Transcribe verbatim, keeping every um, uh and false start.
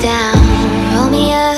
down, roll me up.